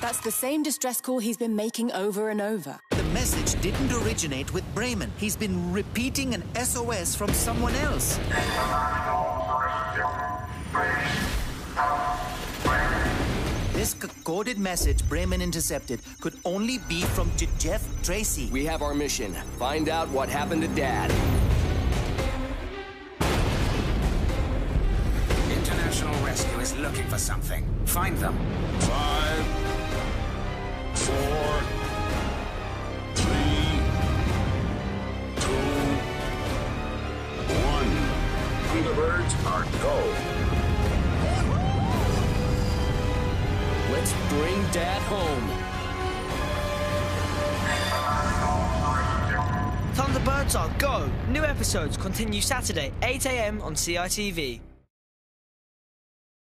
That's the same distress call he's been making over and over. The message didn't originate with Bremen. He's been repeating an SOS from someone else. This coded message Bremen intercepted could only be from Jeff Tracy. We have our mission. Find out what happened to Dad. International Rescue is looking for something. Find them. 5, 4, 3, 2, 1. Thunderbirds Are Go. Let's bring Dad home. Thunderbirds Are Go. New episodes continue Saturday, 8 a.m. on CITV.